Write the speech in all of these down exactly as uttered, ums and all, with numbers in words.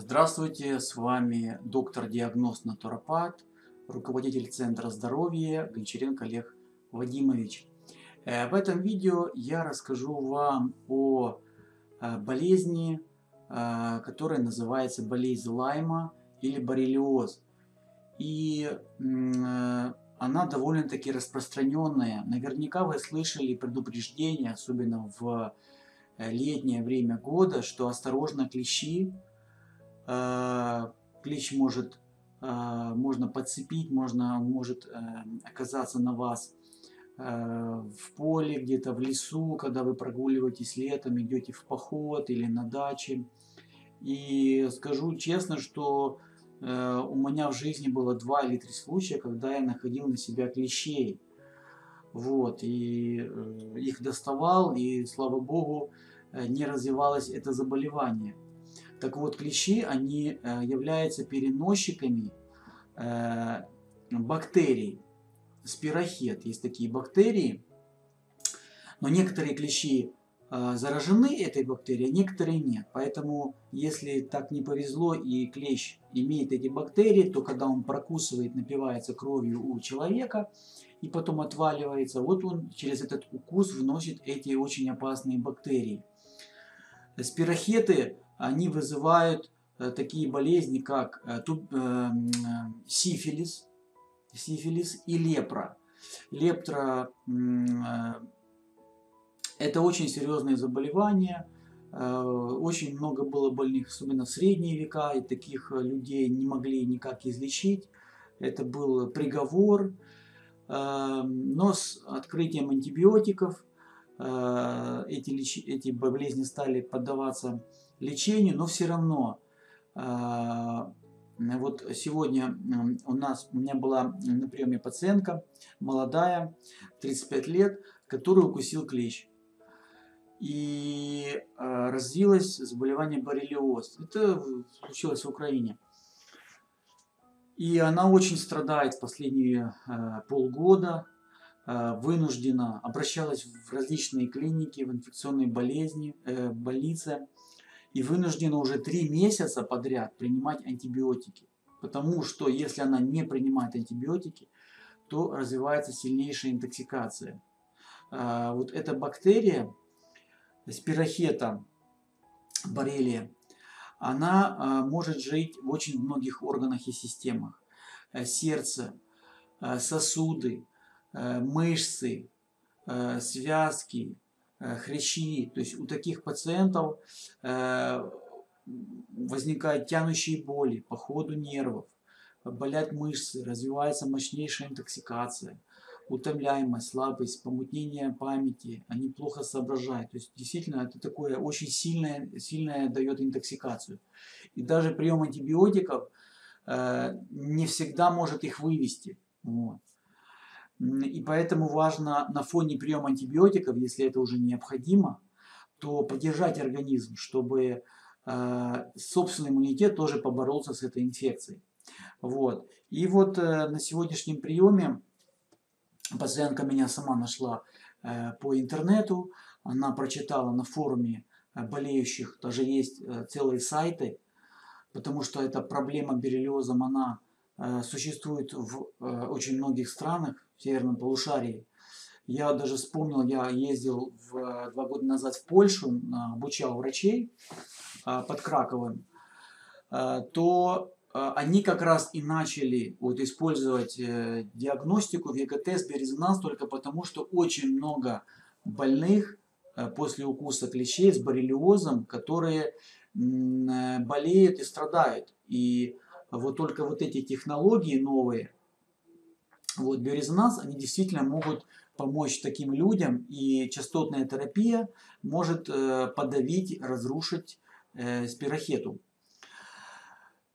Здравствуйте, с вами доктор-диагност-натуропат, руководитель Центра здоровья Гончаренко Олег Вадимович. В этом видео я расскажу вам о болезни, которая называется болезнь Лайма или боррелиоз. И она довольно-таки распространенная. Наверняка вы слышали предупреждения, особенно в летнее время года, что осторожно клещи. Клещ может, можно подцепить, можно, может оказаться на вас в поле, где-то в лесу, когда вы прогуливаетесь летом, идете в поход или на даче. И скажу честно, что у меня в жизни было два или три случая, когда я находил на себя клещей. Вот, и их доставал, и, слава богу, не развивалось это заболевание. Так вот, клещи, они являются переносчиками бактерий, спирохет. Есть такие бактерии, но некоторые клещи заражены этой бактерией, а некоторые нет. Поэтому, если так не повезло и клещ имеет эти бактерии, то когда он прокусывает, напивается кровью у человека и потом отваливается, вот он через этот укус вносит эти очень опасные бактерии. Спирохеты, они вызывают такие болезни, как сифилис, сифилис и лепра. Лепра – это очень серьезные заболевания. Очень много было больных, особенно в средние века, и таких людей не могли никак излечить. Это был приговор. Но с открытием антибиотиков эти, эти болезни стали поддаваться лечению, но все равно. Вот сегодня у нас, у меня была на приеме пациентка, молодая, тридцать пять лет, которую укусил клещ. И развилось заболевание боррелиоз. Это случилось в Украине. И она очень страдает в последние полгода, вынуждена, обращалась в различные клиники, в инфекционные болезни, больницы. И вынуждена уже три месяца подряд принимать антибиотики. Потому что если она не принимает антибиотики, то развивается сильнейшая интоксикация. Вот эта бактерия, спирохета, боррелия, она может жить в очень многих органах и системах. Сердце, сосуды, мышцы, связки, хрящи. То есть у таких пациентов э, возникают тянущие боли по ходу нервов, болят мышцы, развивается мощнейшая интоксикация, утомляемость, слабость, помутнение памяти, они плохо соображают. То есть действительно это такое очень сильное, сильное дает интоксикацию. И даже прием антибиотиков э, не всегда может их вывести. Вот. И поэтому важно на фоне приема антибиотиков, если это уже необходимо, то поддержать организм, чтобы э, собственный иммунитет тоже поборолся с этой инфекцией. Вот. И вот э, на сегодняшнем приеме пациентка меня сама нашла э, по интернету. Она прочитала на форуме болеющих, даже есть э, целые сайты, потому что эта проблема боррелиозом, она э, существует в э, очень многих странах. В северном полушарии. Я даже вспомнил, я ездил в, два года назад в Польшу, обучал врачей под Краковым, то они как раз и начали вот использовать диагностику, вегатест, биорезонанс, только потому, что очень много больных после укуса клещей с боррелиозом, которые болеют и страдают. И вот только вот эти технологии новые, вот, биорезонанс, они действительно могут помочь таким людям, и частотная терапия может э, подавить, разрушить э, спирохету.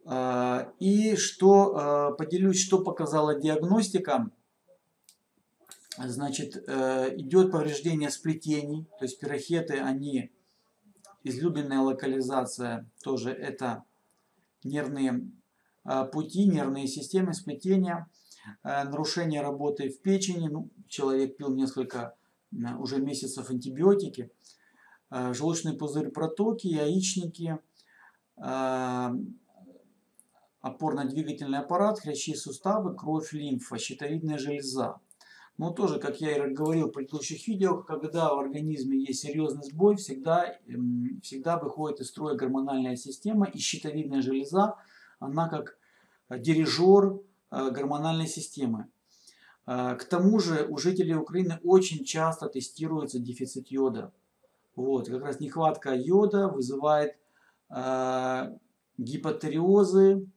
Э, и что э, поделюсь, что показала диагностика. Значит, э, идет повреждение сплетений, то есть спирохеты, они, излюбленная локализация тоже, это нервные э, пути, нервные системы, сплетения. Нарушение работы в печени, ну, человек пил несколько уже месяцев антибиотики, желудочный пузырь, протоки, яичники, опорно-двигательный аппарат, хрящи, суставы, кровь, лимфа, щитовидная железа. Но тоже, как я и говорил в предыдущих видео, когда в организме есть серьезный сбой, всегда, всегда выходит из строя гормональная система, и щитовидная железа, она как дирижер гормональной системы. К тому же у жителей Украины очень часто тестируется дефицит йода. Вот, как раз нехватка йода вызывает э, гипотериозы,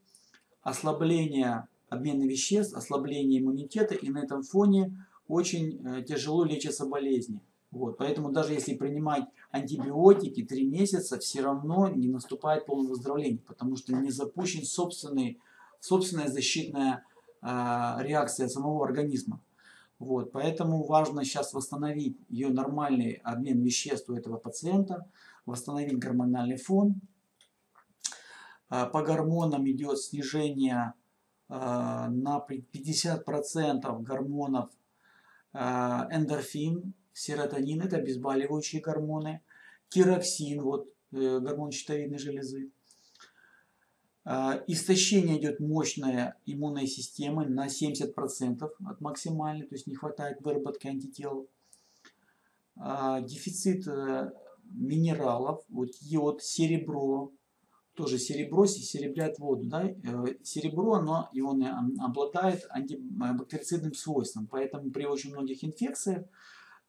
ослабление обмена веществ, ослабление иммунитета, и на этом фоне очень э, тяжело лечатся болезни. Вот, поэтому даже если принимать антибиотики три месяца, все равно не наступает полное выздоровление, потому что не запущен собственный, собственная защитная реакция самого организма. Вот, поэтому важно сейчас восстановить ее нормальный обмен веществ у этого пациента, восстановить гормональный фон. По гормонам идет снижение на пятьдесят процентов гормонов: эндорфин, серотонин, это обезболивающие гормоны, тироксин, вот гормон щитовидной железы. Истощение идет мощной иммунной системы на семьдесят процентов от максимальной, то есть не хватает выработки антител. Дефицит минералов, вот йод, серебро, тоже серебро серебряет воду. Да? Серебро, оно, и он обладает антибактерицидным свойством, поэтому при очень многих инфекциях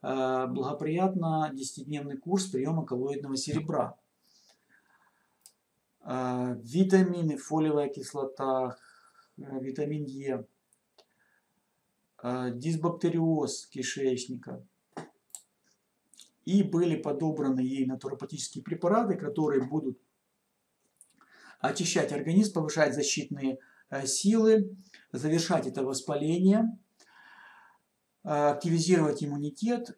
благоприятно десятидневный курс приема коллоидного серебра. Витамины, фолиевая кислота, витамин Е, дисбактериоз кишечника. И были подобраны ей натуропатические препараты, которые будут очищать организм, повышать защитные силы, завершать это воспаление, активизировать иммунитет.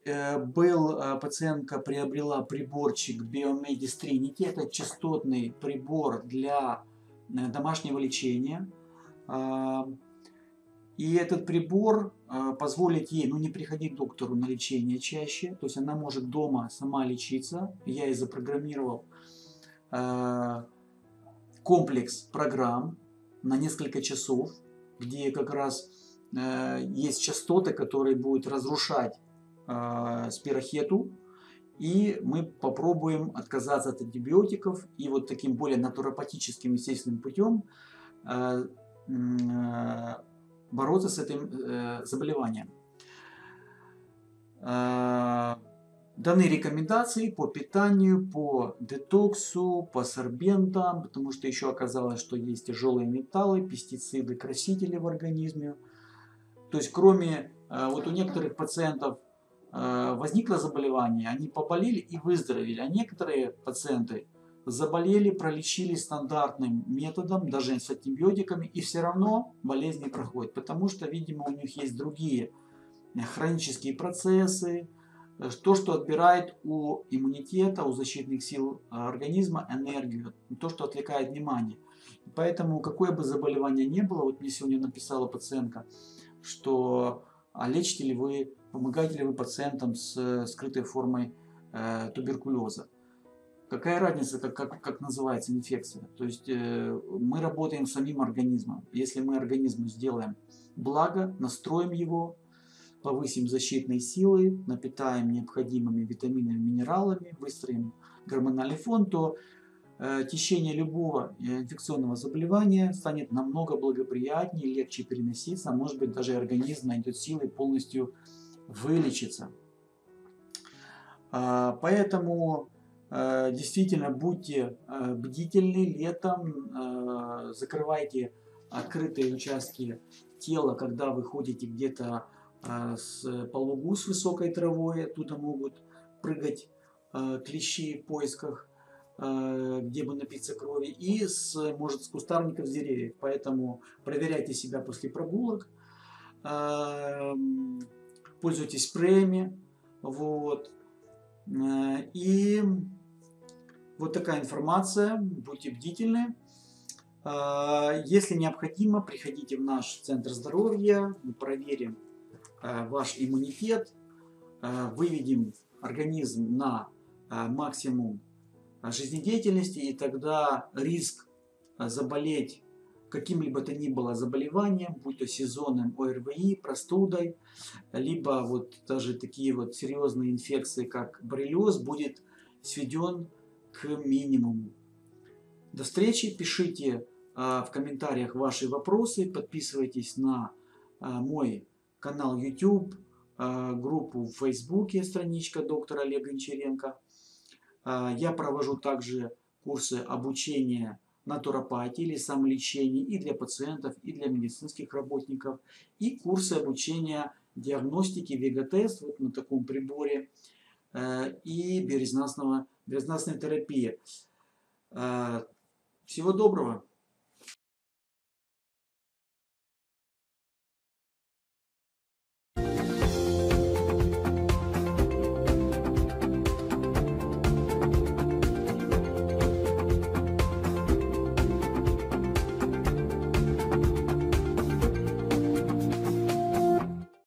Был, пациентка приобрела приборчик Biomedis Trinity. Это частотный прибор для домашнего лечения. И этот прибор позволит ей, ну, не приходить к доктору на лечение чаще. То есть она может дома сама лечиться. Я ей запрограммировал комплекс программ на несколько часов, где как раз есть частоты, которые будут разрушать э, спирохету, и мы попробуем отказаться от антибиотиков и вот таким более натуропатическим естественным путем э, э, бороться с этим э, заболеванием. Э, даны рекомендации по питанию, по детоксу, по сорбентам, потому что еще оказалось, что есть тяжелые металлы, пестициды, красители в организме. То есть кроме, вот у некоторых пациентов возникло заболевание, они поболели и выздоровели, а некоторые пациенты заболели, пролечили стандартным методом, даже с антибиотиками, и все равно болезнь не проходит, потому что, видимо, у них есть другие хронические процессы, то, что отбирает у иммунитета, у защитных сил организма энергию, то, что отвлекает внимание. Поэтому какое бы заболевание ни было, вот мне сегодня написала пациентка, что а лечите ли вы, помогаете ли вы пациентам с скрытой формой э, туберкулеза. Какая разница, как, как, как называется инфекция. То есть э, мы работаем с самим организмом. Если мы организму сделаем благо, настроим его, повысим защитные силы, напитаем необходимыми витаминами, минералами, выстроим гормональный фон, то э, течение любого инфекционного заболевания станет намного благоприятнее, легче переноситься, может быть, даже организм найдет силы полностью вылечиться. Э, поэтому э, действительно будьте э, бдительны летом, э, закрывайте открытые участки тела, когда вы ходите где-то с по лугу с высокой травой, оттуда могут прыгать э, клещи в поисках, э, где бы напиться крови, и с, может с кустарников, с деревьев. Поэтому проверяйте себя после прогулок, э, пользуйтесь спреями. Вот. Э, и вот такая информация, будьте бдительны. Э, если необходимо, приходите в наш центр здоровья, мы проверим ваш иммунитет, выведем организм на максимум жизнедеятельности, и тогда риск заболеть каким-либо то ни было заболеванием, будь то сезонным ОРВИ, простудой, либо вот даже такие вот серьезные инфекции, как боррелиоз, будет сведен к минимуму. До встречи, пишите э, в комментариях ваши вопросы, подписывайтесь на э, мой канал YouTube, э, группу в Фейсбуке, страничка доктора Олега Гончаренко. Э, я провожу также курсы обучения натуропатии или самолечении и для пациентов, и для медицинских работников, и курсы обучения диагностики вегатест вот на таком приборе э, и биорезонансной терапии. Всего доброго!